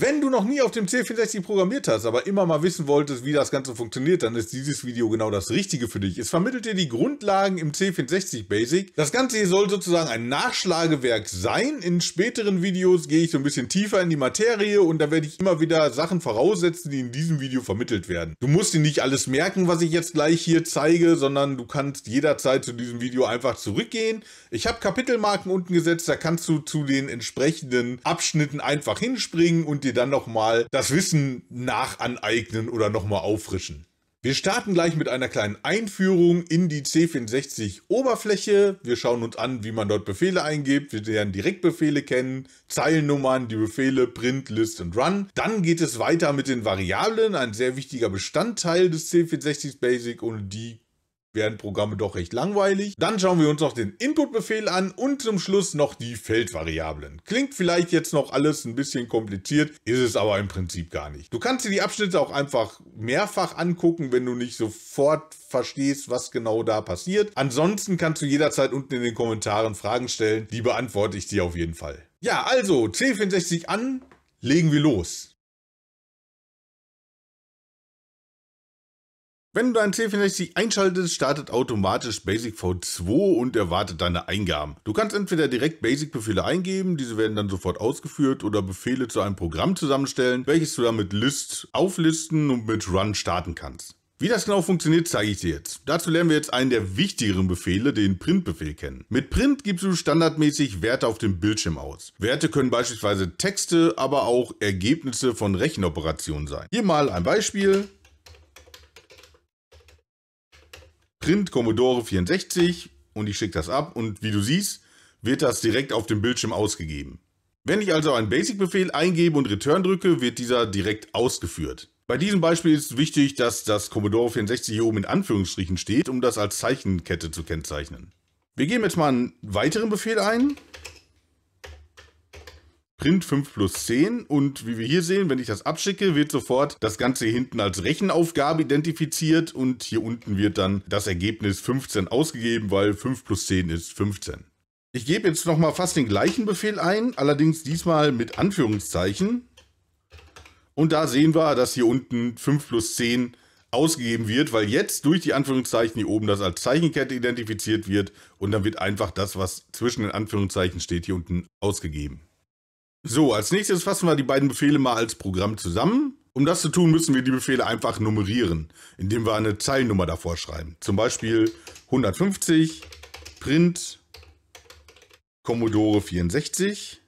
Wenn du noch nie auf dem C64 programmiert hast, aber immer mal wissen wolltest, wie das Ganze funktioniert, dann ist dieses Video genau das Richtige für dich. Es vermittelt dir die Grundlagen im C64 Basic. Das Ganze hier soll sozusagen ein Nachschlagewerk sein. In späteren Videos gehe ich so ein bisschen tiefer in die Materie und da werde ich immer wieder Sachen voraussetzen, die in diesem Video vermittelt werden. Du musst dir nicht alles merken, was ich jetzt gleich hier zeige, sondern du kannst jederzeit zu diesem Video einfach zurückgehen. Ich habe Kapitelmarken unten gesetzt, da kannst du zu den entsprechenden Abschnitten einfach hinspringen und dir dann nochmal das Wissen nachaneignen oder nochmal auffrischen. Wir starten gleich mit einer kleinen Einführung in die C64-Oberfläche. Wir schauen uns an, wie man dort Befehle eingibt. Wir lernen Direktbefehle kennen, Zeilennummern, die Befehle Print, List und Run. Dann geht es weiter mit den Variablen, ein sehr wichtiger Bestandteil des C64 Basic, und die werden Programme doch recht langweilig. Dann schauen wir uns noch den Input-Befehl an und zum Schluss noch die Feldvariablen. Klingt vielleicht jetzt noch alles ein bisschen kompliziert, ist es aber im Prinzip gar nicht. Du kannst dir die Abschnitte auch einfach mehrfach angucken, wenn du nicht sofort verstehst, was genau da passiert. Ansonsten kannst du jederzeit unten in den Kommentaren Fragen stellen, die beantworte ich dir auf jeden Fall. Ja, also C64 an, legen wir los. Wenn du deinen C64 einschaltest, startet automatisch BASIC V2 und erwartet deine Eingaben. Du kannst entweder direkt BASIC-Befehle eingeben, diese werden dann sofort ausgeführt, oder Befehle zu einem Programm zusammenstellen, welches du dann mit LIST auflisten und mit RUN starten kannst. Wie das genau funktioniert, zeige ich dir jetzt. Dazu lernen wir jetzt einen der wichtigeren Befehle, den Print-Befehl, kennen. Mit Print gibst du standardmäßig Werte auf dem Bildschirm aus. Werte können beispielsweise Texte, aber auch Ergebnisse von Rechenoperationen sein. Hier mal ein Beispiel. Print Commodore 64 und ich schicke das ab und wie du siehst, wird das direkt auf dem Bildschirm ausgegeben. Wenn ich also einen Basic-Befehl eingebe und Return drücke, wird dieser direkt ausgeführt. Bei diesem Beispiel ist wichtig, dass das Commodore 64 hier oben in Anführungsstrichen steht, um das als Zeichenkette zu kennzeichnen. Wir geben jetzt mal einen weiteren Befehl ein. Print 5 + 10, und wie wir hier sehen, wenn ich das abschicke, wird sofort das Ganze hier hinten als Rechenaufgabe identifiziert und hier unten wird dann das Ergebnis 15 ausgegeben, weil 5 + 10 ist 15. Ich gebe jetzt nochmal fast den gleichen Befehl ein, allerdings diesmal mit Anführungszeichen. Und da sehen wir, dass hier unten 5 + 10 ausgegeben wird, weil jetzt durch die Anführungszeichen hier oben das als Zeichenkette identifiziert wird und dann wird einfach das, was zwischen den Anführungszeichen steht, hier unten ausgegeben. So, als nächstes fassen wir die beiden Befehle mal als Programm zusammen. Um das zu tun, müssen wir die Befehle einfach nummerieren, indem wir eine Zeilennummer davor schreiben. Zum Beispiel 150, Print, Commodore 64.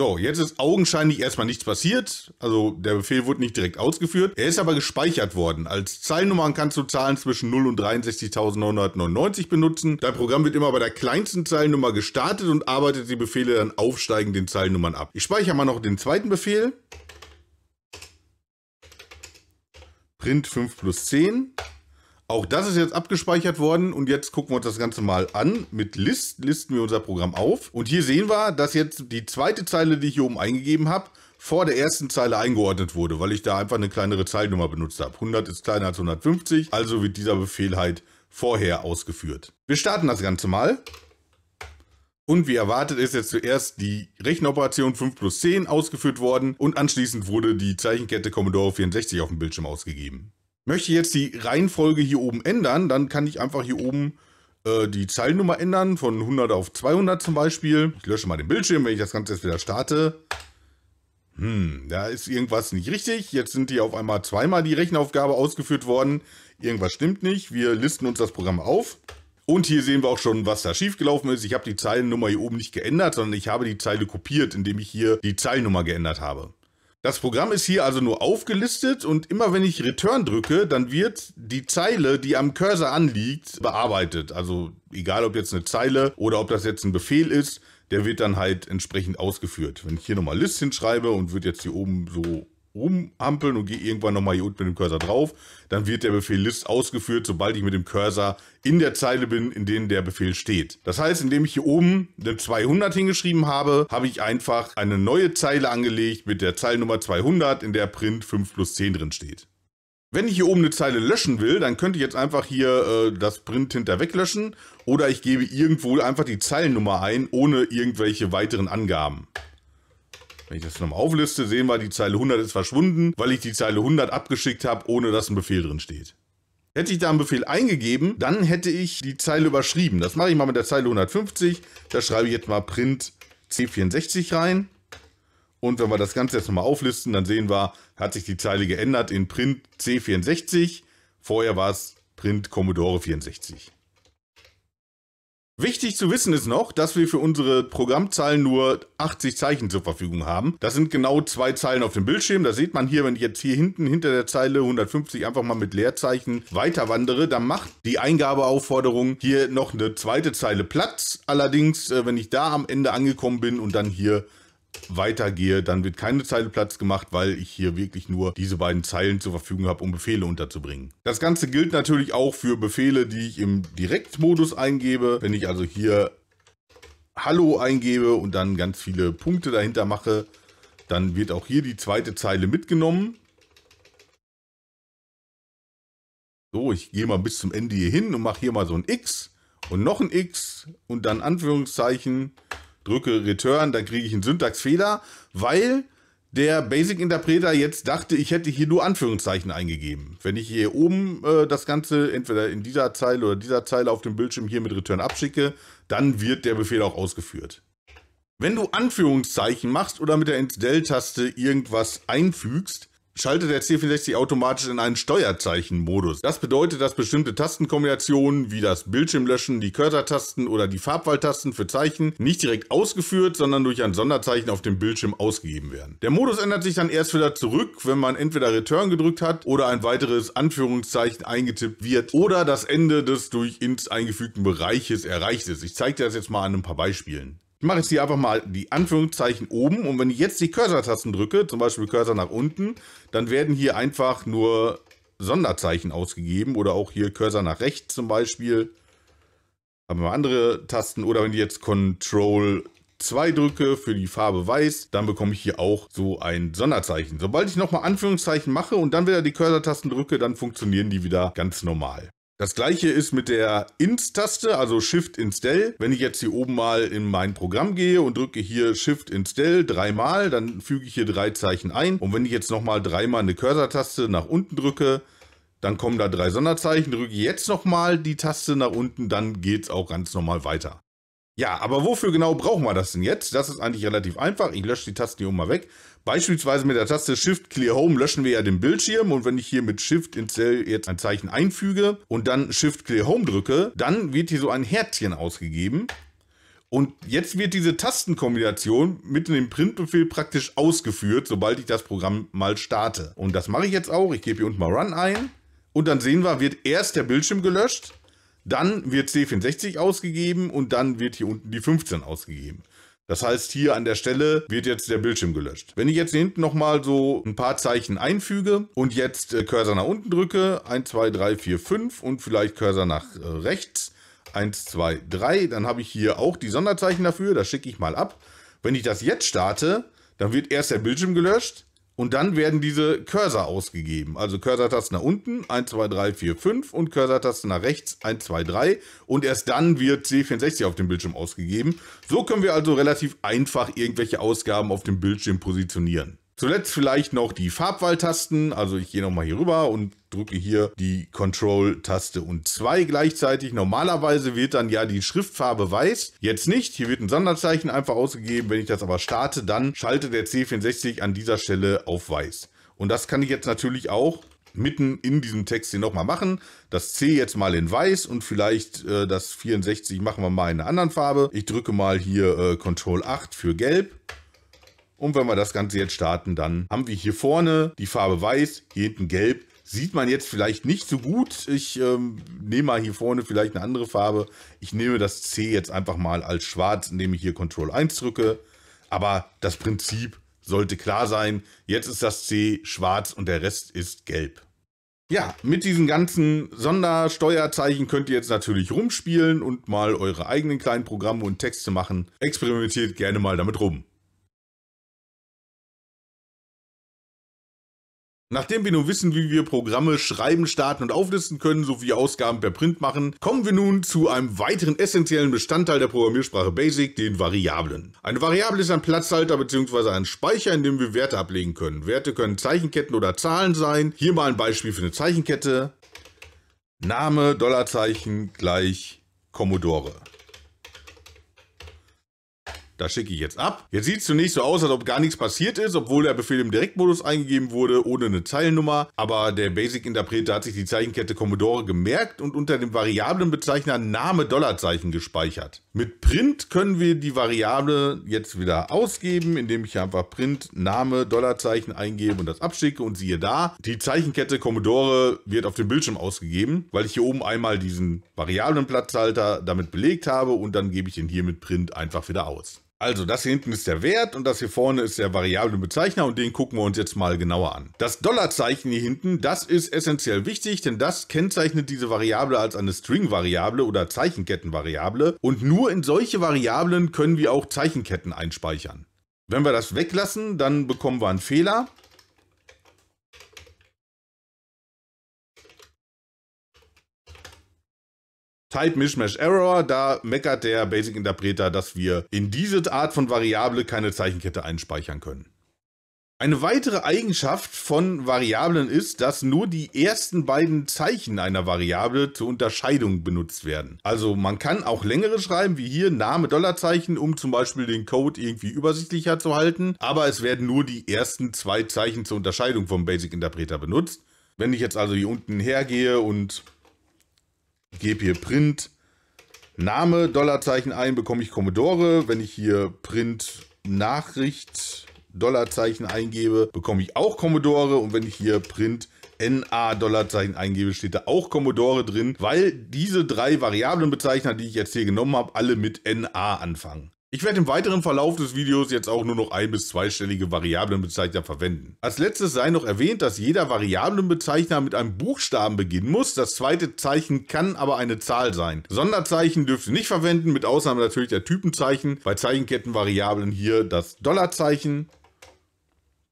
So, jetzt ist augenscheinlich erstmal nichts passiert. Also der Befehl wurde nicht direkt ausgeführt. Er ist aber gespeichert worden. Als Zeilennummern kannst du Zahlen zwischen 0 und 63.999 benutzen. Dein Programm wird immer bei der kleinsten Zeilennummer gestartet und arbeitet die Befehle dann aufsteigend den Zeilennummern ab. Ich speichere mal noch den zweiten Befehl. Print 5 + 10. Auch das ist jetzt abgespeichert worden und jetzt gucken wir uns das Ganze mal an. Mit List listen wir unser Programm auf und hier sehen wir, dass jetzt die zweite Zeile, die ich hier oben eingegeben habe, vor der ersten Zeile eingeordnet wurde, weil ich da einfach eine kleinere Zeilennummer benutzt habe. 100 ist kleiner als 150, also wird dieser Befehl halt vorher ausgeführt. Wir starten das Ganze mal. Und wie erwartet ist jetzt zuerst die Rechenoperation 5 + 10 ausgeführt worden und anschließend wurde die Zeichenkette Commodore 64 auf dem Bildschirm ausgegeben. Möchte ich jetzt die Reihenfolge hier oben ändern, dann kann ich einfach hier oben die Zeilennummer ändern, von 100 auf 200 zum Beispiel. Ich lösche mal den Bildschirm, wenn ich das Ganze jetzt wieder starte. Da ist irgendwas nicht richtig. Jetzt sind hier auf einmal zweimal die Rechenaufgabe ausgeführt worden. Irgendwas stimmt nicht. Wir listen uns das Programm auf. Und hier sehen wir auch schon, was da schiefgelaufen ist. Ich habe die Zeilennummer hier oben nicht geändert, sondern ich habe die Zeile kopiert, indem ich hier die Zeilennummer geändert habe. Das Programm ist hier also nur aufgelistet und immer wenn ich Return drücke, dann wird die Zeile, die am Cursor anliegt, bearbeitet. Also egal, ob jetzt eine Zeile oder ob das jetzt ein Befehl ist, der wird dann halt entsprechend ausgeführt. Wenn ich hier nochmal List hinschreibe und würde jetzt hier oben so rumhampeln und gehe irgendwann nochmal hier unten mit dem Cursor drauf, dann wird der Befehl List ausgeführt, sobald ich mit dem Cursor in der Zeile bin, in denen der Befehl steht. Das heißt, indem ich hier oben eine 200 hingeschrieben habe, habe ich einfach eine neue Zeile angelegt mit der Zeilennummer 200, in der Print 5 + 10 drin steht. Wenn ich hier oben eine Zeile löschen will, dann könnte ich jetzt einfach hier das Print hinter weglöschen oder ich gebe irgendwo einfach die Zeilennummer ein, ohne irgendwelche weiteren Angaben. Wenn ich das nochmal aufliste, sehen wir, die Zeile 100 ist verschwunden, weil ich die Zeile 100 abgeschickt habe, ohne dass ein Befehl drin steht. Hätte ich da einen Befehl eingegeben, dann hätte ich die Zeile überschrieben. Das mache ich mal mit der Zeile 150. Da schreibe ich jetzt mal print C64 rein. Und wenn wir das Ganze jetzt nochmal auflisten, dann sehen wir, hat sich die Zeile geändert in print C64. Vorher war es print Commodore 64. Wichtig zu wissen ist noch, dass wir für unsere Programmzeilen nur 80 Zeichen zur Verfügung haben. Das sind genau 2 Zeilen auf dem Bildschirm. Das sieht man hier, wenn ich jetzt hier hinten hinter der Zeile 150 einfach mal mit Leerzeichen weiter wandere, dann macht die Eingabeaufforderung hier noch eine zweite Zeile Platz. Allerdings, wenn ich da am Ende angekommen bin und dann hier weitergehe, dann wird keine Zeile Platz gemacht, weil ich hier wirklich nur diese beiden Zeilen zur Verfügung habe, um Befehle unterzubringen. Das Ganze gilt natürlich auch für Befehle, die ich im Direktmodus eingebe. Wenn ich also hier Hallo eingebe und dann ganz viele Punkte dahinter mache, dann wird auch hier die zweite Zeile mitgenommen. So, ich gehe mal bis zum Ende hier hin und mache hier mal so ein X und noch ein X und dann Anführungszeichen. Drücke Return, dann kriege ich einen Syntaxfehler, weil der Basic-Interpreter jetzt dachte, ich hätte hier nur Anführungszeichen eingegeben. Wenn ich hier oben das Ganze entweder in dieser Zeile oder dieser Zeile auf dem Bildschirm hier mit Return abschicke, dann wird der Befehl auch ausgeführt. Wenn du Anführungszeichen machst oder mit der Int-Del-Taste irgendwas einfügst, schaltet der C64 automatisch in einen Steuerzeichen-Modus. Das bedeutet, dass bestimmte Tastenkombinationen wie das Bildschirmlöschen, die Cursor-Tasten oder die Farbwahltasten für Zeichen nicht direkt ausgeführt, sondern durch ein Sonderzeichen auf dem Bildschirm ausgegeben werden. Der Modus ändert sich dann erst wieder zurück, wenn man entweder Return gedrückt hat oder ein weiteres Anführungszeichen eingetippt wird oder das Ende des durch Ints eingefügten Bereiches erreicht ist. Ich zeige dir das jetzt mal an ein paar Beispielen. Ich mache jetzt hier einfach mal die Anführungszeichen oben und wenn ich jetzt die Cursor-Tasten drücke, zum Beispiel Cursor nach unten, dann werden hier einfach nur Sonderzeichen ausgegeben oder auch hier Cursor nach rechts zum Beispiel. Haben wir andere Tasten oder wenn ich jetzt Ctrl 2 drücke für die Farbe weiß, dann bekomme ich hier auch so ein Sonderzeichen. Sobald ich nochmal Anführungszeichen mache und dann wieder die Cursor-Tasten drücke, dann funktionieren die wieder ganz normal. Das gleiche ist mit der Int-Taste, also Shift-Int-Del. Wenn ich jetzt hier oben mal in mein Programm gehe und drücke hier Shift-Int-Del dreimal, dann füge ich hier 3 Zeichen ein. Und wenn ich jetzt nochmal dreimal eine Cursor-Taste nach unten drücke, dann kommen da 3 Sonderzeichen. Drücke ich jetzt nochmal die Taste nach unten, dann geht es auch ganz normal weiter. Ja, aber wofür genau brauchen wir das denn jetzt? Das ist eigentlich relativ einfach. Ich lösche die Tasten hier oben mal weg. Beispielsweise mit der Taste Shift Clear Home löschen wir ja den Bildschirm und wenn ich hier mit Shift Int-Del jetzt ein Zeichen einfüge und dann Shift Clear Home drücke, dann wird hier so ein Herzchen ausgegeben und jetzt wird diese Tastenkombination mit dem Printbefehl praktisch ausgeführt, sobald ich das Programm mal starte. Und das mache ich jetzt auch. Ich gebe hier unten mal Run ein und dann sehen wir, wird erst der Bildschirm gelöscht, dann wird C64 ausgegeben und dann wird hier unten die 15 ausgegeben. Das heißt, hier an der Stelle wird jetzt der Bildschirm gelöscht. Wenn ich jetzt hier hinten nochmal so ein paar Zeichen einfüge und jetzt Cursor nach unten drücke, 1, 2, 3, 4, 5 und vielleicht Cursor nach rechts, 1, 2, 3, dann habe ich hier auch die Sonderzeichen dafür, das schicke ich mal ab. Wenn ich das jetzt starte, dann wird erst der Bildschirm gelöscht und dann werden diese Cursor ausgegeben. Also Cursor-Taste nach unten, 1, 2, 3, 4, 5 und Cursor-Taste nach rechts, 1, 2, 3. Und erst dann wird C64 auf dem Bildschirm ausgegeben. So können wir also relativ einfach irgendwelche Ausgaben auf dem Bildschirm positionieren. Zuletzt vielleicht noch die Farbwahltasten. Also ich gehe nochmal hier rüber und drücke hier die Ctrl-Taste und 2 gleichzeitig. Normalerweise wird dann ja die Schriftfarbe weiß. Jetzt nicht. Hier wird ein Sonderzeichen einfach ausgegeben. Wenn ich das aber starte, dann schaltet der C64 an dieser Stelle auf weiß. Und das kann ich jetzt natürlich auch mitten in diesem Text hier nochmal machen. Das C jetzt mal in weiß und vielleicht das 64 machen wir mal in einer anderen Farbe. Ich drücke mal hier Ctrl 8 für gelb. Und wenn wir das Ganze jetzt starten, dann haben wir hier vorne die Farbe weiß, hier hinten gelb. Sieht man jetzt vielleicht nicht so gut. Ich nehme mal hier vorne vielleicht eine andere Farbe. Ich nehme das C jetzt einfach mal als schwarz, indem ich hier Ctrl 1 drücke. Aber das Prinzip sollte klar sein. Jetzt ist das C schwarz und der Rest ist gelb. Ja, mit diesen ganzen Sondersteuerzeichen könnt ihr jetzt natürlich rumspielen und mal eure eigenen kleinen Programme und Texte machen. Experimentiert gerne mal damit rum. Nachdem wir nun wissen, wie wir Programme schreiben, starten und auflisten können, sowie Ausgaben per Print machen, kommen wir nun zu einem weiteren essentiellen Bestandteil der Programmiersprache BASIC, den Variablen. Eine Variable ist ein Platzhalter bzw. ein Speicher, in dem wir Werte ablegen können. Werte können Zeichenketten oder Zahlen sein. Hier mal ein Beispiel für eine Zeichenkette. Name, Dollarzeichen, gleich Commodore. Da schicke ich jetzt ab. Jetzt sieht es zunächst so aus, als ob gar nichts passiert ist, obwohl der Befehl im Direktmodus eingegeben wurde, ohne eine Zeilennummer. Aber der BASIC-Interpreter hat sich die Zeichenkette Commodore gemerkt und unter dem Variablenbezeichner Name Dollarzeichen gespeichert. Mit Print können wir die Variable jetzt wieder ausgeben, indem ich einfach Print Name Dollarzeichen eingebe und das abschicke. Und siehe da, die Zeichenkette Commodore wird auf dem Bildschirm ausgegeben, weil ich hier oben einmal diesen Variablenplatzhalter damit belegt habe und dann gebe ich den hier mit Print einfach wieder aus. Also das hier hinten ist der Wert und das hier vorne ist der Variablenbezeichner und den gucken wir uns jetzt mal genauer an. Das Dollarzeichen hier hinten, das ist essentiell wichtig, denn das kennzeichnet diese Variable als eine String-Variable oder Zeichenkettenvariable und nur in solche Variablen können wir auch Zeichenketten einspeichern. Wenn wir das weglassen, dann bekommen wir einen Fehler. Type Mishmash Error, da meckert der BASIC-Interpreter, dass wir in diese Art von Variable keine Zeichenkette einspeichern können. Eine weitere Eigenschaft von Variablen ist, dass nur die ersten beiden Zeichen einer Variable zur Unterscheidung benutzt werden. Also man kann auch längere schreiben, wie hier Name Dollarzeichen, um zum Beispiel den Code irgendwie übersichtlicher zu halten, aber es werden nur die ersten zwei Zeichen zur Unterscheidung vom BASIC-Interpreter benutzt. Wenn ich jetzt also hier unten hergehe und gebe hier Print Name Dollarzeichen ein, bekomme ich Commodore. Wenn ich hier Print Nachricht Dollarzeichen eingebe, bekomme ich auch Commodore. Und wenn ich hier Print NA Dollarzeichen eingebe, steht da auch Commodore drin, weil diese drei Variablenbezeichner, die ich jetzt hier genommen habe, alle mit NA anfangen. Ich werde im weiteren Verlauf des Videos jetzt auch nur noch ein- bis zweistellige Variablenbezeichner verwenden. Als letztes sei noch erwähnt, dass jeder Variablenbezeichner mit einem Buchstaben beginnen muss. Das zweite Zeichen kann aber eine Zahl sein. Sonderzeichen dürft ihr nicht verwenden, mit Ausnahme natürlich der Typenzeichen. Bei Zeichenkettenvariablen hier das Dollarzeichen.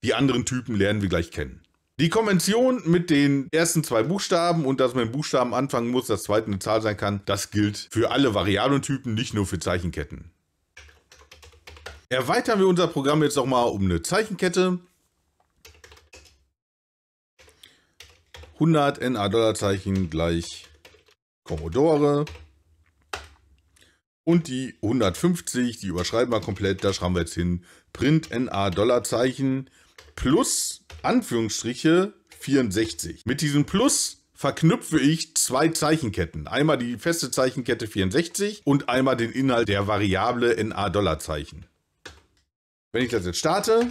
Die anderen Typen lernen wir gleich kennen. Die Konvention mit den ersten zwei Buchstaben und dass man mit Buchstaben anfangen muss, das zweite eine Zahl sein kann, das gilt für alle Variablentypen, nicht nur für Zeichenketten. Erweitern wir unser Programm jetzt nochmal um eine Zeichenkette. 100 NA Dollarzeichen gleich Commodore. Und die 150, die überschreiben wir komplett, da schreiben wir jetzt hin. Print NA Dollarzeichen plus Anführungsstriche 64. Mit diesem Plus verknüpfe ich zwei Zeichenketten. Einmal die feste Zeichenkette 64 und einmal den Inhalt der Variable NA Dollarzeichen. Wenn ich das jetzt starte,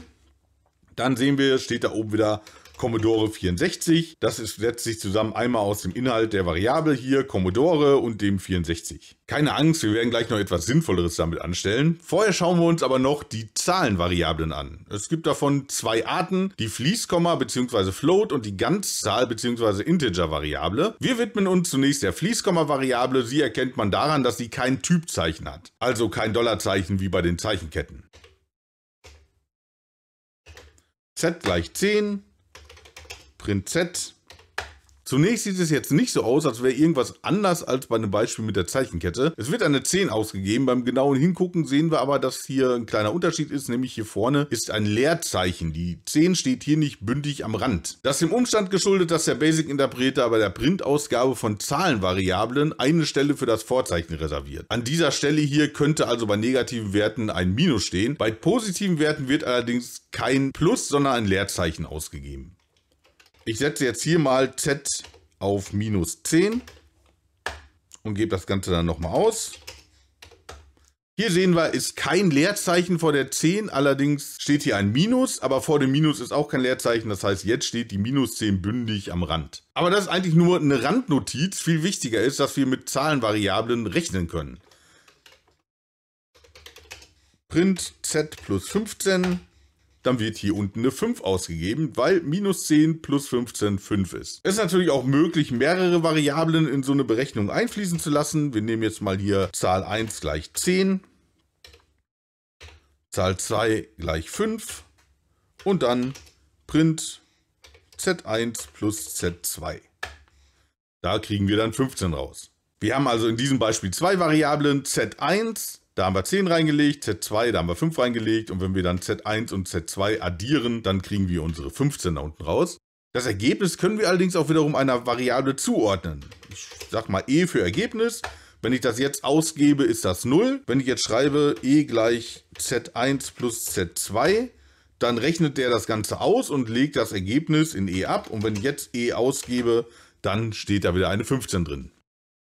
dann sehen wir, steht da oben wieder Commodore 64. Das setzt sich zusammen einmal aus dem Inhalt der Variable hier, Commodore und dem 64. Keine Angst, wir werden gleich noch etwas Sinnvolleres damit anstellen. Vorher schauen wir uns aber noch die Zahlenvariablen an. Es gibt davon zwei Arten, die Fließkomma bzw. Float und die Ganzzahl bzw. Integer-Variable. Wir widmen uns zunächst der Fließkomma-Variable. Sie erkennt man daran, dass sie kein Typzeichen hat. Also kein Dollarzeichen wie bei den Zeichenketten. Z gleich 10, Print Z. Zunächst sieht es jetzt nicht so aus, als wäre irgendwas anders als bei einem Beispiel mit der Zeichenkette. Es wird eine 10 ausgegeben, beim genauen Hingucken sehen wir aber, dass hier ein kleiner Unterschied ist, nämlich hier vorne ist ein Leerzeichen. Die 10 steht hier nicht bündig am Rand. Das ist dem Umstand geschuldet, dass der BASIC-Interpreter bei der Printausgabe von Zahlenvariablen eine Stelle für das Vorzeichen reserviert. An dieser Stelle hier könnte also bei negativen Werten ein Minus stehen. Bei positiven Werten wird allerdings kein Plus, sondern ein Leerzeichen ausgegeben. Ich setze jetzt hier mal Z auf minus 10 und gebe das Ganze dann nochmal aus. Hier sehen wir, ist kein Leerzeichen vor der 10, allerdings steht hier ein Minus, aber vor dem Minus ist auch kein Leerzeichen, das heißt, jetzt steht die minus 10 bündig am Rand. Aber das ist eigentlich nur eine Randnotiz, viel wichtiger ist, dass wir mit Zahlenvariablen rechnen können. Print Z plus 15. Dann wird hier unten eine 5 ausgegeben, weil minus 10 plus 15 5 ist. Es ist natürlich auch möglich, mehrere Variablen in so eine Berechnung einfließen zu lassen. Wir nehmen jetzt mal hier Zahl 1 gleich 10, Zahl 2 gleich 5 und dann Print Z1 plus Z2. Da kriegen wir dann 15 raus. Wir haben also in diesem Beispiel zwei Variablen, Z1, da haben wir 10 reingelegt, Z2, da haben wir 5 reingelegt, und wenn wir dann Z1 und Z2 addieren, dann kriegen wir unsere 15 da unten raus. Das Ergebnis können wir allerdings auch wiederum einer Variable zuordnen. Ich sag mal E für Ergebnis. Wenn ich das jetzt ausgebe, ist das 0. Wenn ich jetzt schreibe E gleich Z1 plus Z2, dann rechnet der das Ganze aus und legt das Ergebnis in E ab. Und wenn ich jetzt E ausgebe, dann steht da wieder eine 15 drin.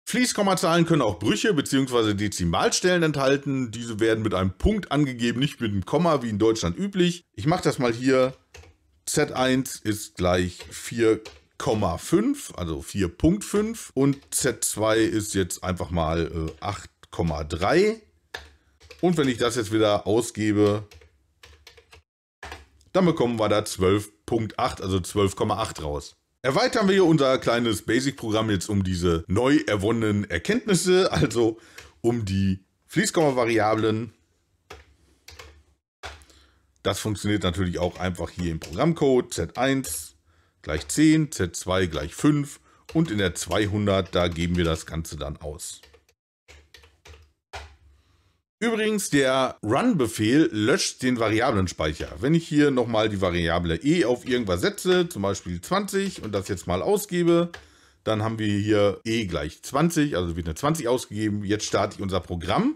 Fließkommazahlen können auch Brüche bzw. Dezimalstellen enthalten. Diese werden mit einem Punkt angegeben, nicht mit einem Komma wie in Deutschland üblich. Ich mache das mal hier. Z1 ist gleich 4,5, also 4,5, und Z2 ist jetzt einfach mal 8,3. Und wenn ich das jetzt wieder ausgebe, dann bekommen wir da 12,8, also 12,8 raus. Erweitern wir unser kleines Basic-Programm jetzt um diese neu erwonnenen Erkenntnisse, also um die Fließkomma-Variablen. Das funktioniert natürlich auch einfach hier im Programmcode. Z1 gleich 10, Z2 gleich 5 und in der 200, da geben wir das Ganze dann aus. Übrigens, der RUN-Befehl löscht den Variablenspeicher. Wenn ich hier nochmal die Variable E auf irgendwas setze, zum Beispiel 20, und das jetzt mal ausgebe, dann haben wir hier E gleich 20, also wird eine 20 ausgegeben. Jetzt starte ich unser Programm.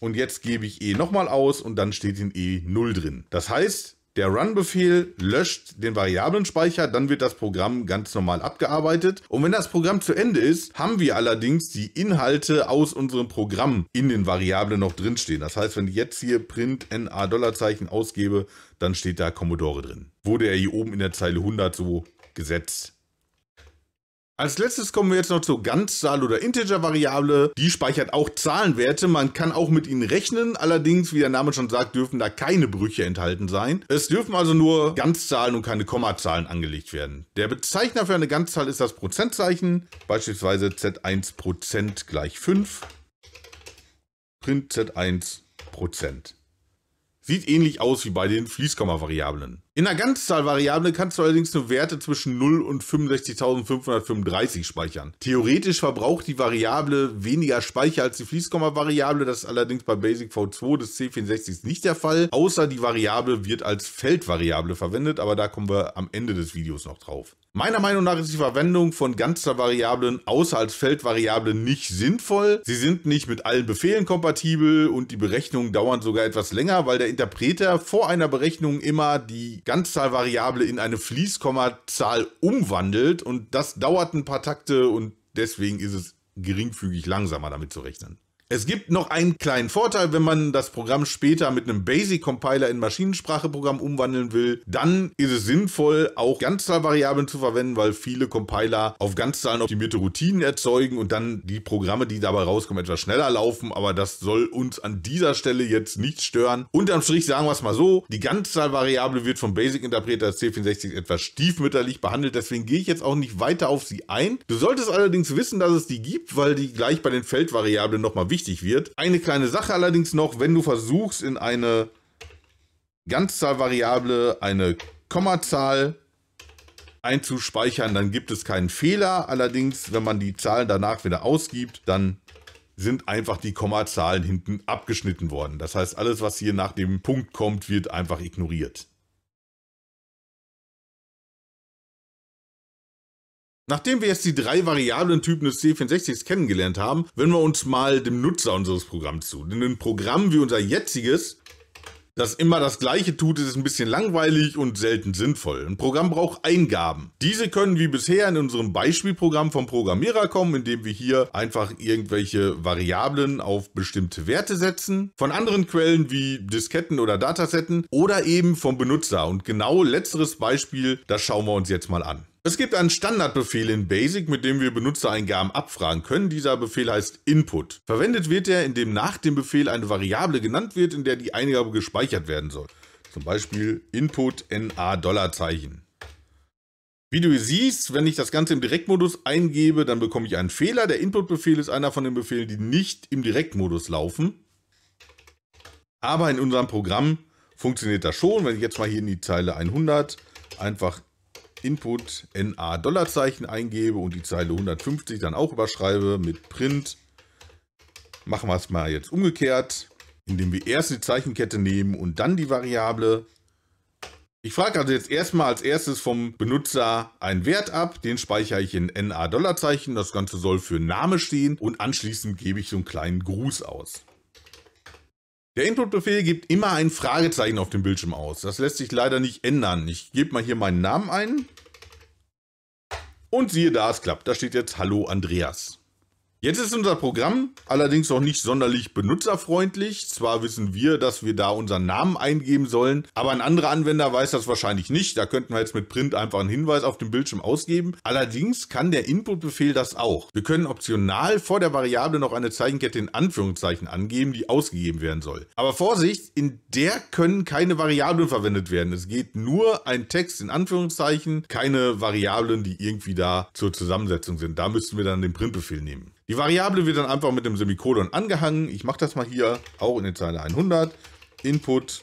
Und jetzt gebe ich E nochmal aus und dann steht in E 0 drin. Das heißt, der Run-Befehl löscht den Variablenspeicher, dann wird das Programm ganz normal abgearbeitet. Und wenn das Programm zu Ende ist, haben wir allerdings die Inhalte aus unserem Programm in den Variablen noch drinstehen. Das heißt, wenn ich jetzt hier print NA $ ausgebe, dann steht da Commodore drin. Wurde er hier oben in der Zeile 100 so gesetzt. Als letztes kommen wir jetzt noch zur Ganzzahl- oder Integer-Variable. Die speichert auch Zahlenwerte, man kann auch mit ihnen rechnen, allerdings, wie der Name schon sagt, dürfen da keine Brüche enthalten sein. Es dürfen also nur Ganzzahlen und keine Kommazahlen angelegt werden. Der Bezeichner für eine Ganzzahl ist das Prozentzeichen, beispielsweise Z1% gleich 5, print Z1%. Sieht ähnlich aus wie bei den Fließkomma-Variablen. In der Ganzzahlvariable kannst du allerdings nur Werte zwischen 0 und 65.535 speichern. Theoretisch verbraucht die Variable weniger Speicher als die Fließkomma-Variable. Das ist allerdings bei BASIC V2 des C64 nicht der Fall. Außer die Variable wird als Feldvariable verwendet, aber da kommen wir am Ende des Videos noch drauf. Meiner Meinung nach ist die Verwendung von Ganzzahlvariablen außer als Feldvariablen nicht sinnvoll. Sie sind nicht mit allen Befehlen kompatibel und die Berechnungen dauern sogar etwas länger, weil der Interpreter vor einer Berechnung immer die Ganzzahlvariable in eine Fließkommazahl umwandelt und das dauert ein paar Takte und deswegen ist es geringfügig langsamer damit zu rechnen. Es gibt noch einen kleinen Vorteil, wenn man das Programm später mit einem BASIC-Compiler in Maschinenspracheprogramm umwandeln will, dann ist es sinnvoll, auch Ganzzahlvariablen zu verwenden, weil viele Compiler auf Ganzzahlen optimierte Routinen erzeugen und dann die Programme, die dabei rauskommen, etwas schneller laufen, aber das soll uns an dieser Stelle jetzt nicht stören. Unterm Strich sagen wir es mal so, die Ganzzahlvariable wird vom BASIC-Interpreter C64 etwas stiefmütterlich behandelt, deswegen gehe ich jetzt auch nicht weiter auf sie ein. Du solltest allerdings wissen, dass es die gibt, weil die gleich bei den Feldvariablen nochmal wichtig wird. Eine kleine Sache allerdings noch, wenn du versuchst, in eine Ganzzahlvariable eine Kommazahl einzuspeichern, dann gibt es keinen Fehler. Allerdings, wenn man die Zahlen danach wieder ausgibt, dann sind einfach die Kommazahlen hinten abgeschnitten worden. Das heißt, alles, was hier nach dem Punkt kommt, wird einfach ignoriert. Nachdem wir jetzt die drei Variablentypen des C64s kennengelernt haben, wenden wir uns mal dem Nutzer unseres Programms zu. Denn ein Programm wie unser jetziges, das immer das Gleiche tut, ist ein bisschen langweilig und selten sinnvoll. Ein Programm braucht Eingaben. Diese können wie bisher in unserem Beispielprogramm vom Programmierer kommen, indem wir hier einfach irgendwelche Variablen auf bestimmte Werte setzen. Von anderen Quellen wie Disketten oder Datasetten oder eben vom Benutzer. Und genau letzteres Beispiel, das schauen wir uns jetzt mal an. Es gibt einen Standardbefehl in BASIC, mit dem wir Benutzereingaben abfragen können. Dieser Befehl heißt INPUT. Verwendet wird er, indem nach dem Befehl eine Variable genannt wird, in der die Eingabe gespeichert werden soll. Zum Beispiel INPUT NA $. Wie du siehst, wenn ich das Ganze im Direktmodus eingebe, dann bekomme ich einen Fehler. Der Input-Befehl ist einer von den Befehlen, die nicht im Direktmodus laufen. Aber in unserem Programm funktioniert das schon. Wenn ich jetzt mal hier in die Zeile 100 einfach Input NA $ eingebe und die Zeile 150 dann auch überschreibe mit Print. Machen wir es mal jetzt umgekehrt, indem wir erst die Zeichenkette nehmen und dann die Variable. Ich frage also jetzt erstmal als erstes vom Benutzer einen Wert ab, den speichere ich in NA $, das Ganze soll für Name stehen und anschließend gebe ich so einen kleinen Gruß aus. Der Input-Befehl gibt immer ein Fragezeichen auf dem Bildschirm aus, das lässt sich leider nicht ändern. Ich gebe mal hier meinen Namen ein und siehe da, es klappt, da steht jetzt Hallo Andreas. Jetzt ist unser Programm allerdings noch nicht sonderlich benutzerfreundlich. Zwar wissen wir, dass wir da unseren Namen eingeben sollen, aber ein anderer Anwender weiß das wahrscheinlich nicht. Da könnten wir jetzt mit Print einfach einen Hinweis auf dem Bildschirm ausgeben. Allerdings kann der Input-Befehl das auch. Wir können optional vor der Variable noch eine Zeichenkette in Anführungszeichen angeben, die ausgegeben werden soll. Aber Vorsicht, in der können keine Variablen verwendet werden. Es geht nur ein Text in Anführungszeichen, keine Variablen, die irgendwie da zur Zusammensetzung sind. Da müssten wir dann den Print-Befehl nehmen. Die Variable wird dann einfach mit dem Semikolon angehangen. Ich mache das mal hier, auch in der Zeile 100. Input.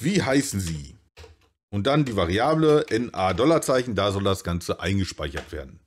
Wie heißen Sie? Und dann die Variable NA $, da soll das Ganze eingespeichert werden.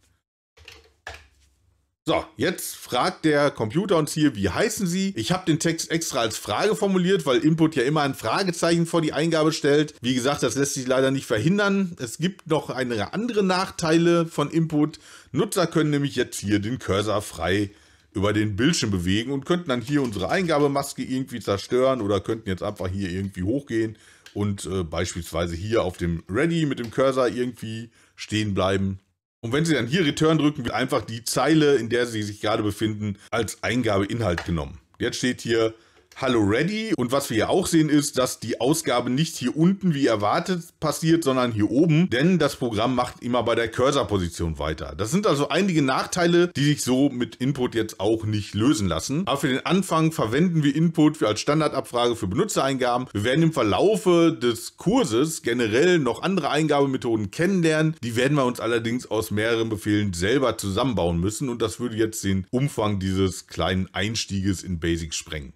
So, jetzt fragt der Computer uns hier, wie heißen Sie? Ich habe den Text extra als Frage formuliert, weil Input ja immer ein Fragezeichen vor die Eingabe stellt. Wie gesagt, das lässt sich leider nicht verhindern. Es gibt noch einige andere Nachteile von Input. Nutzer können nämlich jetzt hier den Cursor frei über den Bildschirm bewegen und könnten dann hier unsere Eingabemaske irgendwie zerstören oder könnten jetzt einfach hier irgendwie hochgehen und beispielsweise hier auf dem Ready mit dem Cursor irgendwie stehen bleiben. Und wenn Sie dann hier Return drücken, wird einfach die Zeile, in der Sie sich gerade befinden, als Eingabeinhalt genommen. Jetzt steht hier Hallo Ready und was wir hier auch sehen ist, dass die Ausgabe nicht hier unten wie erwartet passiert, sondern hier oben, denn das Programm macht immer bei der Cursor-Position weiter. Das sind also einige Nachteile, die sich so mit Input jetzt auch nicht lösen lassen. Aber für den Anfang verwenden wir Input als Standardabfrage für Benutzereingaben. Wir werden im Verlaufe des Kurses generell noch andere Eingabemethoden kennenlernen. Die werden wir uns allerdings aus mehreren Befehlen selber zusammenbauen müssen und das würde jetzt den Umfang dieses kleinen Einstieges in BASIC sprengen.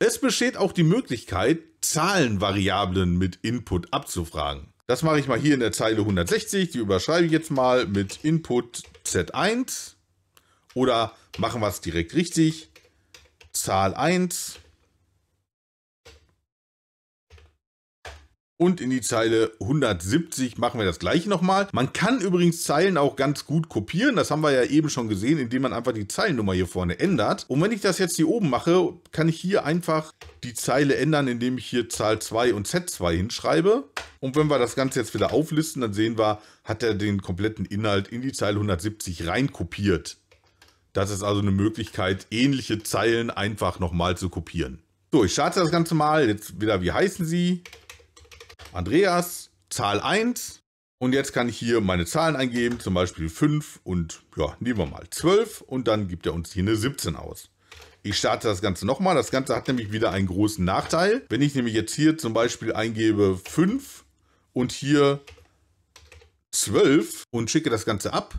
Es besteht auch die Möglichkeit, Zahlenvariablen mit Input abzufragen. Das mache ich mal hier in der Zeile 160, die überschreibe ich jetzt mal mit Input Z1 oder machen wir es direkt richtig, Zahl 1 und in die Zeile 170 machen wir das gleiche nochmal. Man kann übrigens Zeilen auch ganz gut kopieren, das haben wir ja eben schon gesehen, indem man einfach die Zeilennummer hier vorne ändert. Und wenn ich das jetzt hier oben mache, kann ich hier einfach die Zeile ändern, indem ich hier Zahl 2 und Z2 hinschreibe. Und wenn wir das Ganze jetzt wieder auflisten, dann sehen wir, hat er den kompletten Inhalt in die Zeile 170 rein kopiert. Das ist also eine Möglichkeit, ähnliche Zeilen einfach nochmal zu kopieren. So, ich starte das Ganze mal, jetzt wieder, wie heißen Sie? Andreas, Zahl 1 und jetzt kann ich hier meine Zahlen eingeben, zum Beispiel 5 und ja, nehmen wir mal 12 und dann gibt er uns hier eine 17 aus. Ich starte das Ganze nochmal, das Ganze hat nämlich wieder einen großen Nachteil. Wenn ich nämlich jetzt hier zum Beispiel eingebe 5 und hier 12 und schicke das Ganze ab,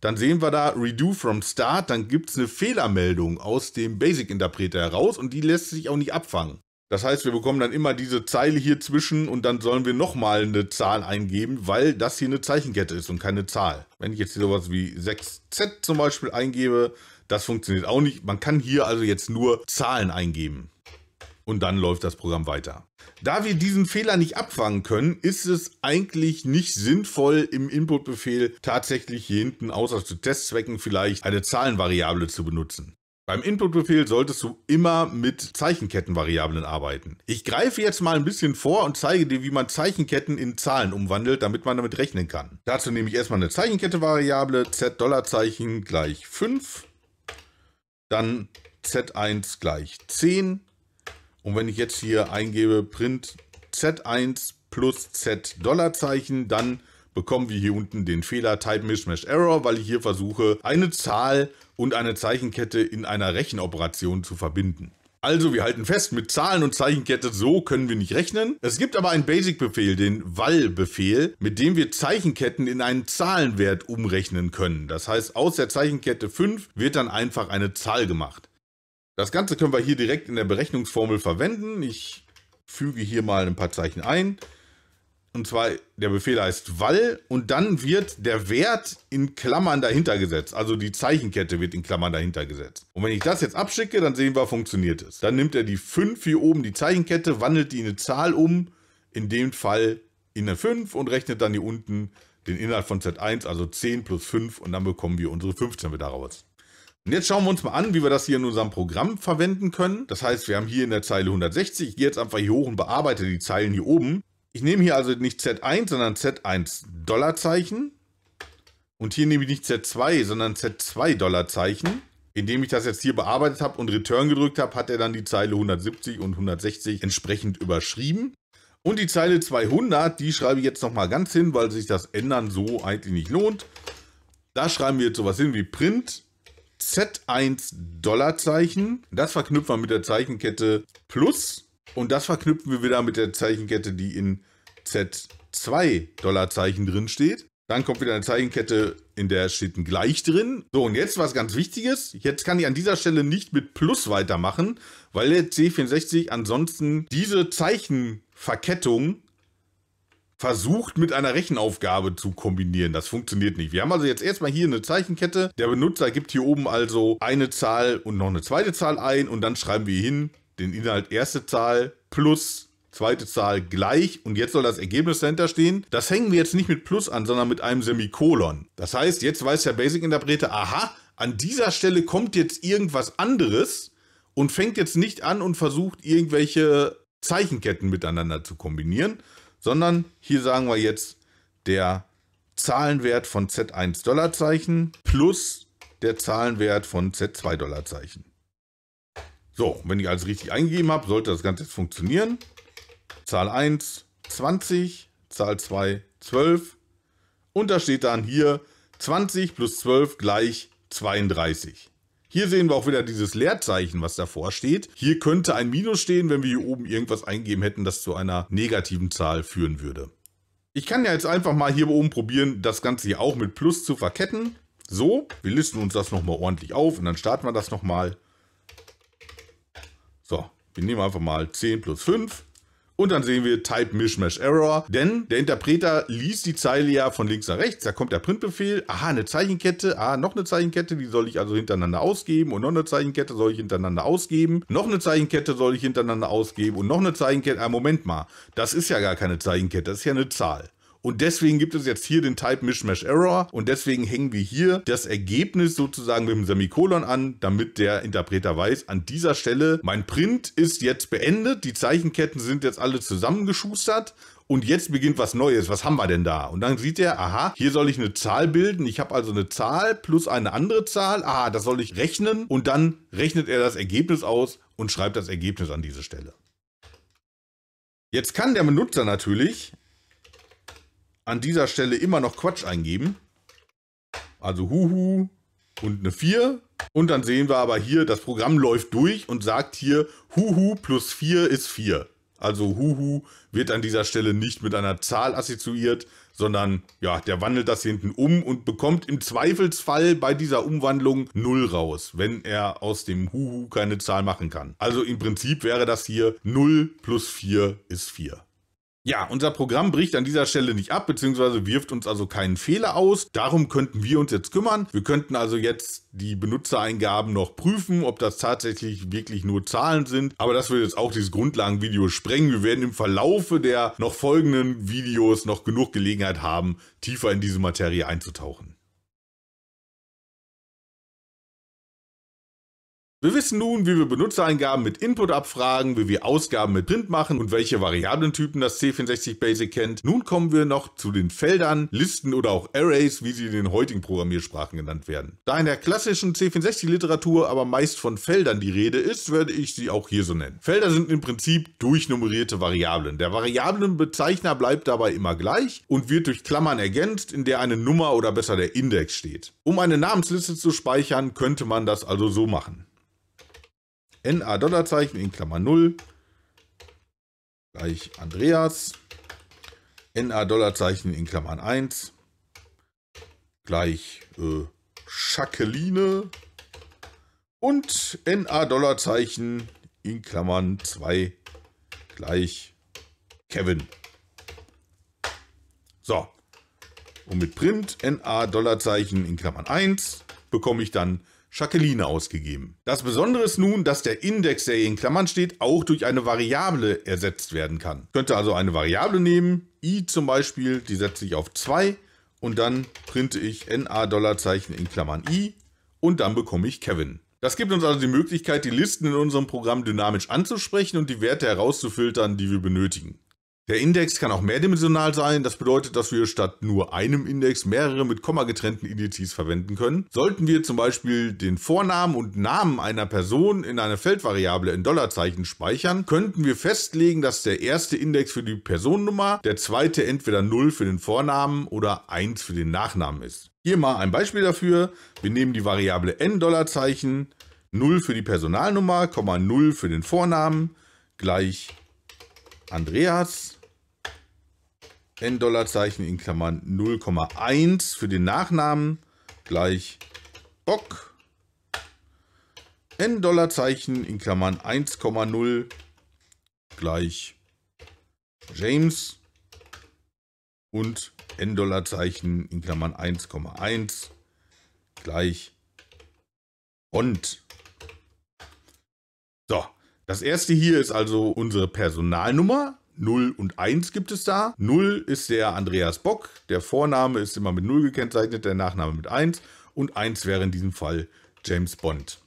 dann sehen wir da Redo from Start, dann gibt es eine Fehlermeldung aus dem BASIC-Interpreter heraus und die lässt sich auch nicht abfangen. Das heißt, wir bekommen dann immer diese Zeile hier zwischen und dann sollen wir nochmal eine Zahl eingeben, weil das hier eine Zeichenkette ist und keine Zahl. Wenn ich jetzt hier sowas wie 6Z zum Beispiel eingebe, das funktioniert auch nicht. Man kann hier also jetzt nur Zahlen eingeben und dann läuft das Programm weiter. Da wir diesen Fehler nicht abfangen können, ist es eigentlich nicht sinnvoll, im Input-Befehl tatsächlich hier hinten, außer zu Testzwecken vielleicht, eine Zahlenvariable zu benutzen. Beim Input-Befehl solltest du immer mit Zeichenkettenvariablen arbeiten. Ich greife jetzt mal ein bisschen vor und zeige dir, wie man Zeichenketten in Zahlen umwandelt, damit man damit rechnen kann. Dazu nehme ich erstmal eine Zeichenkette-Variable, Z$ gleich 5, dann Z1 gleich 10 und wenn ich jetzt hier eingebe Print Z1 plus Z$, dann bekommen wir hier unten den Fehler Type Mismatch Error, weil ich hier versuche, eine Zahl und eine Zeichenkette in einer Rechenoperation zu verbinden. Also wir halten fest, mit Zahlen und Zeichenkette so können wir nicht rechnen. Es gibt aber einen BASIC-Befehl, den VAL-Befehl, mit dem wir Zeichenketten in einen Zahlenwert umrechnen können. Das heißt, aus der Zeichenkette 5 wird dann einfach eine Zahl gemacht. Das Ganze können wir hier direkt in der Berechnungsformel verwenden. Ich füge hier mal ein paar Zeichen ein. Und zwar, der Befehl heißt VAL und dann wird der Wert in Klammern dahinter gesetzt. Also die Zeichenkette wird in Klammern dahinter gesetzt. Und wenn ich das jetzt abschicke, dann sehen wir, funktioniert es. Dann nimmt er die 5 hier oben, die Zeichenkette, wandelt die in eine Zahl um, in dem Fall in eine 5 und rechnet dann hier unten den Inhalt von Z1, also 10 plus 5 und dann bekommen wir unsere 15 wieder raus. Und jetzt schauen wir uns mal an, wie wir das hier in unserem Programm verwenden können. Das heißt, wir haben hier in der Zeile 160, ich gehe jetzt einfach hier hoch und bearbeite die Zeilen hier oben. Ich nehme hier also nicht Z1, sondern Z1 $. Und hier nehme ich nicht Z2, sondern Z2 $. Indem ich das jetzt hier bearbeitet habe und Return gedrückt habe, hat er dann die Zeile 170 und 160 entsprechend überschrieben. Und die Zeile 200, die schreibe ich jetzt nochmal ganz hin, weil sich das Ändern so eigentlich nicht lohnt. Da schreiben wir jetzt sowas hin wie Print Z1 $. Das verknüpfen wir mit der Zeichenkette Plus. Und das verknüpfen wir wieder mit der Zeichenkette, die in Z2 $. Drin steht. Dann kommt wieder eine Zeichenkette, in der steht ein Gleich drin. So, und jetzt was ganz Wichtiges. Jetzt kann ich an dieser Stelle nicht mit Plus weitermachen, weil der C64 ansonsten diese Zeichenverkettung versucht, mit einer Rechenaufgabe zu kombinieren. Das funktioniert nicht. Wir haben also jetzt erstmal hier eine Zeichenkette. Der Benutzer gibt hier oben also eine Zahl und noch eine zweite Zahl ein und dann schreiben wir hier hin, den Inhalt erste Zahl plus zweite Zahl gleich und jetzt soll das Ergebnis dahinter stehen. Das hängen wir jetzt nicht mit Plus an, sondern mit einem Semikolon. Das heißt, jetzt weiß der Basic-Interpreter, aha, an dieser Stelle kommt jetzt irgendwas anderes und fängt jetzt nicht an und versucht, irgendwelche Zeichenketten miteinander zu kombinieren, sondern hier sagen wir jetzt der Zahlenwert von Z1 $, plus der Zahlenwert von Z2 $. So, wenn ich alles richtig eingegeben habe, sollte das Ganze jetzt funktionieren. Zahl 1, 20, Zahl 2, 12 und da steht dann hier 20 plus 12 gleich 32. Hier sehen wir auch wieder dieses Leerzeichen, was davor steht. Hier könnte ein Minus stehen, wenn wir hier oben irgendwas eingegeben hätten, das zu einer negativen Zahl führen würde. Ich kann ja jetzt einfach mal hier oben probieren, das Ganze hier auch mit Plus zu verketten. So, wir listen uns das nochmal ordentlich auf und dann starten wir das nochmal. So, wir nehmen einfach mal 10 plus 5 und dann sehen wir Type Mishmash Error, denn der Interpreter liest die Zeile ja von links nach rechts, da kommt der Printbefehl, aha, eine Zeichenkette, aha, noch eine Zeichenkette, die soll ich also hintereinander ausgeben und noch eine Zeichenkette soll ich hintereinander ausgeben, noch eine Zeichenkette soll ich hintereinander ausgeben und noch eine Zeichenkette, ah, Moment mal, das ist ja gar keine Zeichenkette, das ist ja eine Zahl. Und deswegen gibt es jetzt hier den Type Mishmash Error und deswegen hängen wir hier das Ergebnis sozusagen mit dem Semikolon an, damit der Interpreter weiß, an dieser Stelle, mein Print ist jetzt beendet, die Zeichenketten sind jetzt alle zusammengeschustert und jetzt beginnt was Neues, was haben wir denn da? Und dann sieht er, aha, hier soll ich eine Zahl bilden, ich habe also eine Zahl plus eine andere Zahl, aha, das soll ich rechnen und dann rechnet er das Ergebnis aus und schreibt das Ergebnis an diese Stelle. Jetzt kann der Benutzer natürlich an dieser Stelle immer noch Quatsch eingeben. Also Huhu und eine 4. Und dann sehen wir aber hier, das Programm läuft durch und sagt hier Huhu plus 4 ist 4. Also Huhu wird an dieser Stelle nicht mit einer Zahl assoziiert, sondern ja, der wandelt das hinten um und bekommt im Zweifelsfall bei dieser Umwandlung 0 raus, wenn er aus dem Huhu keine Zahl machen kann. Also im Prinzip wäre das hier 0 plus 4 ist 4. Ja, unser Programm bricht an dieser Stelle nicht ab, beziehungsweise wirft uns also keinen Fehler aus. Darum könnten wir uns jetzt kümmern. Wir könnten also jetzt die Benutzereingaben noch prüfen, ob das tatsächlich wirklich nur Zahlen sind. Aber das wird jetzt auch dieses Grundlagenvideo sprengen. Wir werden im Verlaufe der noch folgenden Videos noch genug Gelegenheit haben, tiefer in diese Materie einzutauchen. Wir wissen nun, wie wir Benutzereingaben mit Input abfragen, wie wir Ausgaben mit Print machen und welche Variablentypen das C64 Basic kennt. Nun kommen wir noch zu den Feldern, Listen oder auch Arrays, wie sie in den heutigen Programmiersprachen genannt werden. Da in der klassischen C64-Literatur aber meist von Feldern die Rede ist, werde ich sie auch hier so nennen. Felder sind im Prinzip durchnummerierte Variablen. Der Variablenbezeichner bleibt dabei immer gleich und wird durch Klammern ergänzt, in der eine Nummer oder besser der Index steht. Um eine Namensliste zu speichern, könnte man das also so machen. NA $, in Klammer 0, gleich Andreas, NA $, in Klammern 1, gleich Jacqueline und NA $, in Klammern 2, gleich Kevin. So. Und mit Print NA $ in Klammern 1 bekomme ich dann Jacqueline ausgegeben. Das Besondere ist nun, dass der Index, der hier in Klammern steht, auch durch eine Variable ersetzt werden kann. Ich könnte also eine Variable nehmen, i zum Beispiel, die setze ich auf 2 und dann printe ich NA $ in Klammern i und dann bekomme ich Kevin. Das gibt uns also die Möglichkeit, die Listen in unserem Programm dynamisch anzusprechen und die Werte herauszufiltern, die wir benötigen. Der Index kann auch mehrdimensional sein, das bedeutet, dass wir statt nur einem Index mehrere mit Komma getrennten Indizes verwenden können. Sollten wir zum Beispiel den Vornamen und Namen einer Person in einer Feldvariable in $ speichern, könnten wir festlegen, dass der erste Index für die Personennummer, der zweite entweder 0 für den Vornamen oder 1 für den Nachnamen ist. Hier mal ein Beispiel dafür, wir nehmen die Variable n $, 0 für die Personalnummer, 0 für den Vornamen, gleich Andreas, n $ in Klammern 0,1 für den Nachnamen, gleich Bock, n $ in Klammern 1,0 gleich James und n $ in Klammern 1,1 gleich und. So. Das erste hier ist also unsere Personalnummer, 0 und 1 gibt es da. 0 ist der Andreas Bock, der Vorname ist immer mit 0 gekennzeichnet, der Nachname mit 1 und 1 wäre in diesem Fall James Bond.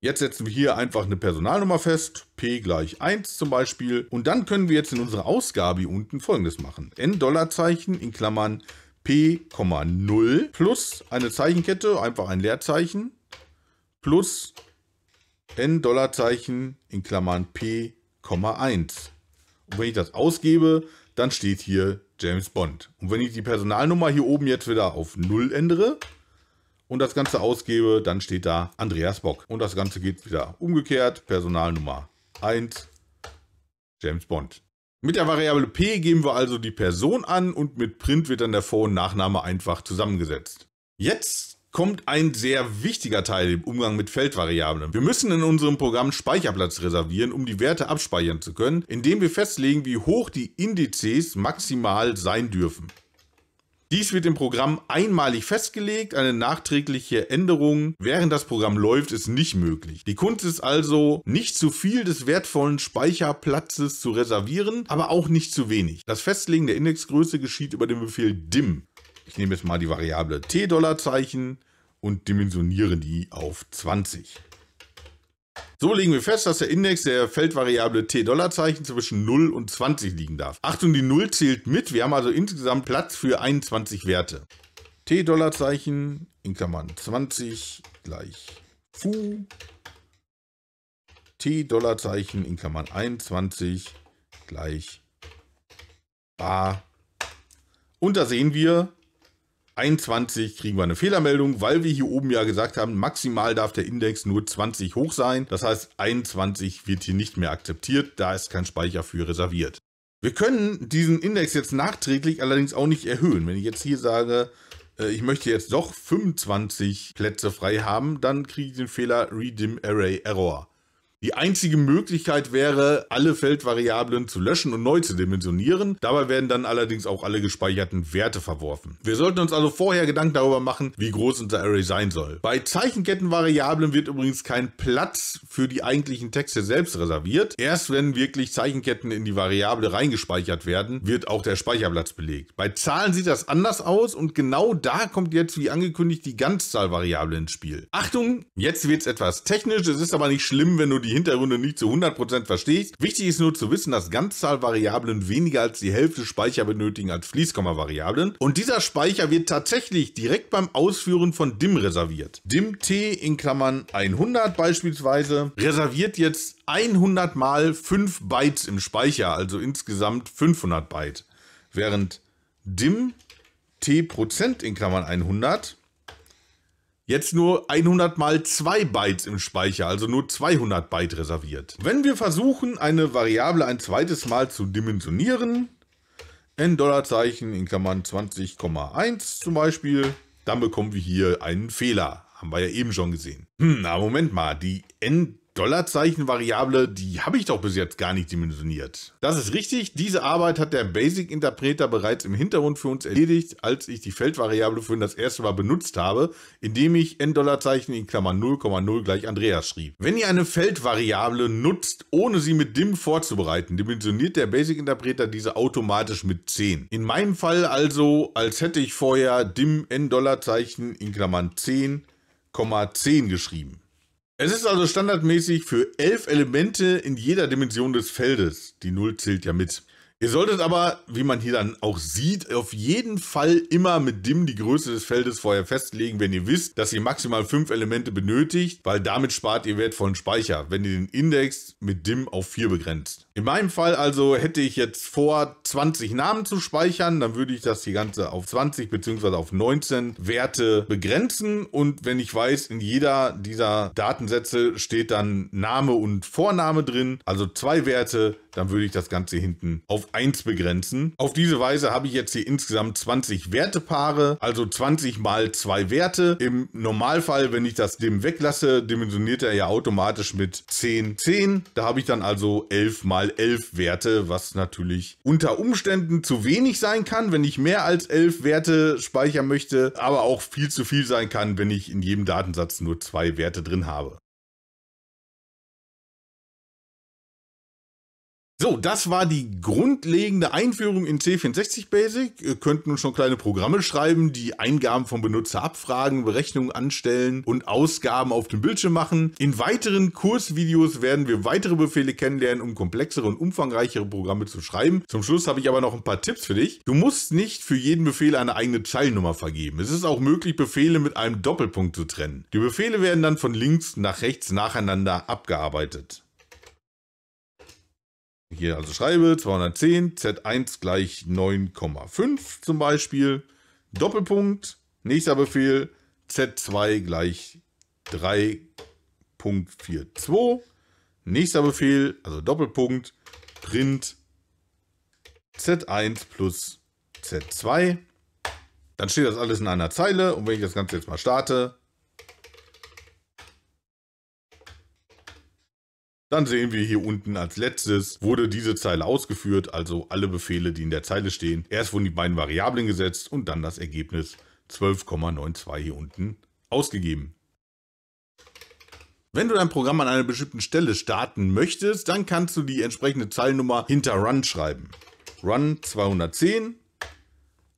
Jetzt setzen wir hier einfach eine Personalnummer fest, P gleich 1 zum Beispiel und dann können wir jetzt in unserer Ausgabe hier unten Folgendes machen. N $ in Klammern P, 0 plus eine Zeichenkette, einfach ein Leerzeichen, plus n $ in Klammern P, 1. Und wenn ich das ausgebe, dann steht hier James Bond. Und wenn ich die Personalnummer hier oben jetzt wieder auf 0 ändere und das Ganze ausgebe, dann steht da Andreas Bock. Und das Ganze geht wieder umgekehrt, Personalnummer 1, James Bond. Mit der Variable P geben wir also die Person an und mit Print wird dann der Vor- und Nachname einfach zusammengesetzt. Jetzt kommt ein sehr wichtiger Teil im Umgang mit Feldvariablen. Wir müssen in unserem Programm Speicherplatz reservieren, um die Werte abspeichern zu können, indem wir festlegen, wie hoch die Indizes maximal sein dürfen. Dies wird im Programm einmalig festgelegt, eine nachträgliche Änderung während das Programm läuft ist nicht möglich. Die Kunst ist also, nicht zu viel des wertvollen Speicherplatzes zu reservieren, aber auch nicht zu wenig. Das Festlegen der Indexgröße geschieht über den Befehl DIM. Ich nehme jetzt mal die Variable T $ und dimensioniere die auf 20. So legen wir fest, dass der Index der Feldvariable T $ zwischen 0 und 20 liegen darf. Achtung, die 0 zählt mit, wir haben also insgesamt Platz für 21 Werte. T $ in Klammern 20 gleich Fu. T $ in Klammern 21 gleich Bar. Und da sehen wir, 21 kriegen wir eine Fehlermeldung, weil wir hier oben ja gesagt haben, maximal darf der Index nur 20 hoch sein. Das heißt, 21 wird hier nicht mehr akzeptiert, da ist kein Speicher für reserviert. Wir können diesen Index jetzt nachträglich allerdings auch nicht erhöhen. Wenn ich jetzt hier sage, ich möchte jetzt doch 25 Plätze frei haben, dann kriege ich den Fehler Redim Array Error. Die einzige Möglichkeit wäre, alle Feldvariablen zu löschen und neu zu dimensionieren. Dabei werden dann allerdings auch alle gespeicherten Werte verworfen. Wir sollten uns also vorher Gedanken darüber machen, wie groß unser Array sein soll. Bei Zeichenkettenvariablen wird übrigens kein Platz für die eigentlichen Texte selbst reserviert. Erst wenn wirklich Zeichenketten in die Variable reingespeichert werden, wird auch der Speicherplatz belegt. Bei Zahlen sieht das anders aus und genau da kommt jetzt, wie angekündigt, die Ganzzahlvariable ins Spiel. Achtung, jetzt wird es etwas technisch, es ist aber nicht schlimm, wenn du die Hintergründe nicht zu 100% verstehst. Wichtig ist nur zu wissen, dass Ganzzahlvariablen weniger als die Hälfte Speicher benötigen als Fließkommavariablen. Und dieser Speicher wird tatsächlich direkt beim Ausführen von DIM reserviert. DIM T in Klammern 100 beispielsweise reserviert jetzt 100 mal 5 Bytes im Speicher, also insgesamt 500 Byte. Während DIM T% in Klammern 100 jetzt nur 100 mal 2 Bytes im Speicher, also nur 200 Byte reserviert. Wenn wir versuchen, eine Variable ein zweites Mal zu dimensionieren, n $ in Klammern 20,1 zum Beispiel, dann bekommen wir hier einen Fehler. Haben wir ja eben schon gesehen. Na Moment mal, die n $-Variable, die habe ich doch bis jetzt gar nicht dimensioniert. Das ist richtig, diese Arbeit hat der BASIC-Interpreter bereits im Hintergrund für uns erledigt, als ich die Feldvariable für das erste Mal benutzt habe, indem ich $-Zeichen in Klammern 0,0 gleich Andreas schrieb. Wenn ihr eine Feldvariable nutzt, ohne sie mit DIM vorzubereiten, dimensioniert der BASIC-Interpreter diese automatisch mit 10. In meinem Fall also, als hätte ich vorher DIM $-Zeichen in Klammern 10,10 geschrieben. Es ist also standardmäßig für 11 Elemente in jeder Dimension des Feldes. Die 0 zählt ja mit. Ihr solltet aber, wie man hier dann auch sieht, auf jeden Fall immer mit DIM die Größe des Feldes vorher festlegen, wenn ihr wisst, dass ihr maximal 5 Elemente benötigt, weil damit spart ihr wertvollen Speicher, wenn ihr den Index mit DIM auf 4 begrenzt. In meinem Fall also hätte ich jetzt vor, 20 Namen zu speichern, dann würde ich das hier Ganze auf 20 bzw. auf 19 Werte begrenzen, und wenn ich weiß, in jeder dieser Datensätze steht dann Name und Vorname drin, also 2 Werte, dann würde ich das Ganze hinten auf 1 begrenzen. Auf diese Weise habe ich jetzt hier insgesamt 20 Wertepaare, also 20 mal 2 Werte. Im Normalfall, wenn ich das DIM weglasse, dimensioniert er ja automatisch mit 10, 10. Da habe ich dann also 11 mal 11 Werte, was natürlich unter Umständen zu wenig sein kann, wenn ich mehr als 11 Werte speichern möchte, aber auch viel zu viel sein kann, wenn ich in jedem Datensatz nur 2 Werte drin habe. So, das war die grundlegende Einführung in C64 BASIC. Ihr könnt nun schon kleine Programme schreiben, die Eingaben vom Benutzer abfragen, Berechnungen anstellen und Ausgaben auf dem Bildschirm machen. In weiteren Kursvideos werden wir weitere Befehle kennenlernen, um komplexere und umfangreichere Programme zu schreiben. Zum Schluss habe ich aber noch ein paar Tipps für dich. Du musst nicht für jeden Befehl eine eigene Zeilennummer vergeben. Es ist auch möglich, Befehle mit einem Doppelpunkt zu trennen. Die Befehle werden dann von links nach rechts nacheinander abgearbeitet. Hier also schreibe 210 Z1 gleich 9,5 zum Beispiel, Doppelpunkt, nächster Befehl Z2 gleich 3,42, nächster Befehl, also Doppelpunkt, Print Z1 plus Z2. Dann steht das alles in einer Zeile, und wenn ich das Ganze jetzt mal starte, dann sehen wir hier unten, als letztes wurde diese Zeile ausgeführt, also alle Befehle, die in der Zeile stehen. Erst wurden die beiden Variablen gesetzt und dann das Ergebnis 12,92 hier unten ausgegeben. Wenn du dein Programm an einer bestimmten Stelle starten möchtest, dann kannst du die entsprechende Zeilennummer hinter RUN schreiben. RUN 210.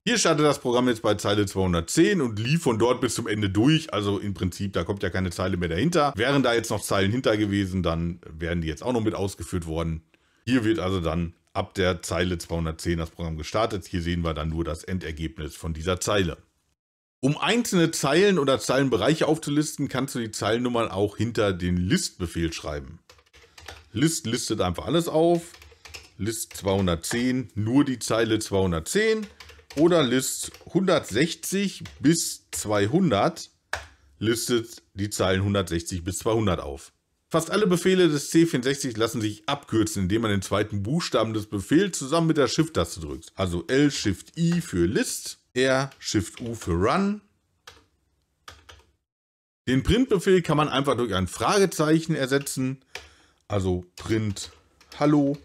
Hier startet das Programm jetzt bei Zeile 210 und lief von dort bis zum Ende durch, also im Prinzip, da kommt ja keine Zeile mehr dahinter. Wären da jetzt noch Zeilen hinter gewesen, dann wären die jetzt auch noch mit ausgeführt worden. Hier wird also dann ab der Zeile 210 das Programm gestartet. Hier sehen wir dann nur das Endergebnis von dieser Zeile. Um einzelne Zeilen oder Zeilenbereiche aufzulisten, kannst du die Zeilennummern auch hinter den LIST-Befehl schreiben. LIST listet einfach alles auf. LIST 210, nur die Zeile 210. Oder List 160 bis 200 listet die Zeilen 160 bis 200 auf. Fast alle Befehle des C64 lassen sich abkürzen, indem man den zweiten Buchstaben des Befehls zusammen mit der Shift-Taste drückt. Also L, Shift, I für List, R, Shift, U für Run. Den Print-Befehl kann man einfach durch ein Fragezeichen ersetzen, also Print, Hallo.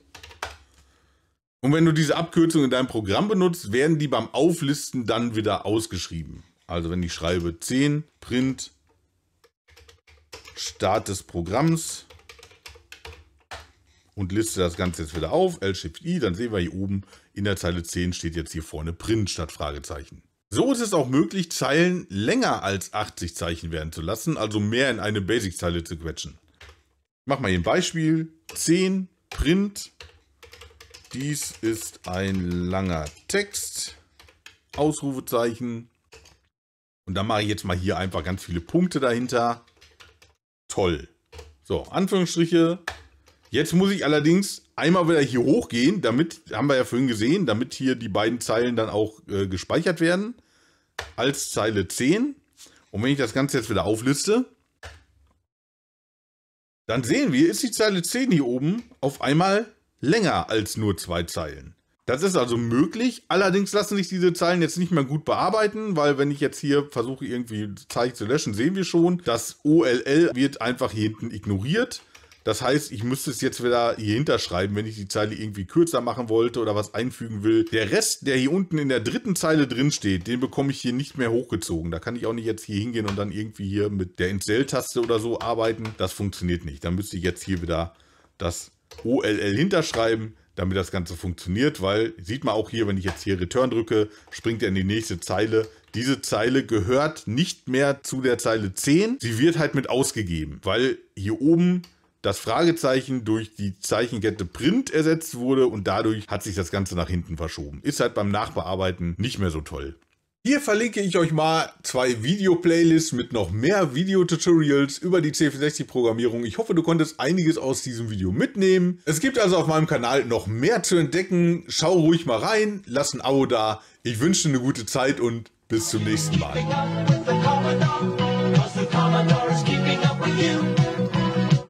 Und wenn du diese Abkürzung in deinem Programm benutzt, werden die beim Auflisten dann wieder ausgeschrieben. Also wenn ich schreibe 10, Print, Start des Programms und liste das Ganze jetzt wieder auf, L-Shift-I, dann sehen wir hier oben in der Zeile 10 steht jetzt hier vorne Print statt Fragezeichen. So ist es auch möglich, Zeilen länger als 80 Zeichen werden zu lassen, also mehr in eine Basic-Zeile zu quetschen. Ich mache mal hier ein Beispiel, 10, Print, dies ist ein langer Text, Ausrufezeichen, und dann mache ich jetzt mal hier einfach ganz viele Punkte dahinter. Toll. So, Anführungsstriche. Jetzt muss ich allerdings einmal wieder hier hochgehen, damit, haben wir ja vorhin gesehen, damit hier die beiden Zeilen dann auch gespeichert werden, als Zeile 10. Und wenn ich das Ganze jetzt wieder aufliste, dann sehen wir, ist die Zeile 10 hier oben auf einmal länger als nur 2 Zeilen. Das ist also möglich, allerdings lassen sich diese Zeilen jetzt nicht mehr gut bearbeiten, weil wenn ich jetzt hier versuche irgendwie Zeichen zu löschen, sehen wir schon, das OLL wird einfach hier hinten ignoriert. Das heißt, ich müsste es jetzt wieder hier hinterschreiben, wenn ich die Zeile irgendwie kürzer machen wollte oder was einfügen will. Der Rest, der hier unten in der dritten Zeile drin steht, den bekomme ich hier nicht mehr hochgezogen. Da kann ich auch nicht jetzt hier hingehen und dann irgendwie hier mit der Insel-Taste oder so arbeiten. Das funktioniert nicht. Dann müsste ich jetzt hier wieder das OLL hinterschreiben, damit das Ganze funktioniert, weil, sieht man auch hier, wenn ich jetzt hier Return drücke, springt er in die nächste Zeile. Diese Zeile gehört nicht mehr zu der Zeile 10. Sie wird halt mit ausgegeben, weil hier oben das Fragezeichen durch die Zeichenkette Print ersetzt wurde und dadurch hat sich das Ganze nach hinten verschoben. Ist halt beim Nachbearbeiten nicht mehr so toll. Hier verlinke ich euch mal 2 Video-Playlists mit noch mehr Video-Tutorials über die C64-Programmierung. Ich hoffe, du konntest einiges aus diesem Video mitnehmen. Es gibt also auf meinem Kanal noch mehr zu entdecken. Schau ruhig mal rein, lass ein Abo da. Ich wünsche dir eine gute Zeit und bis zum nächsten Mal.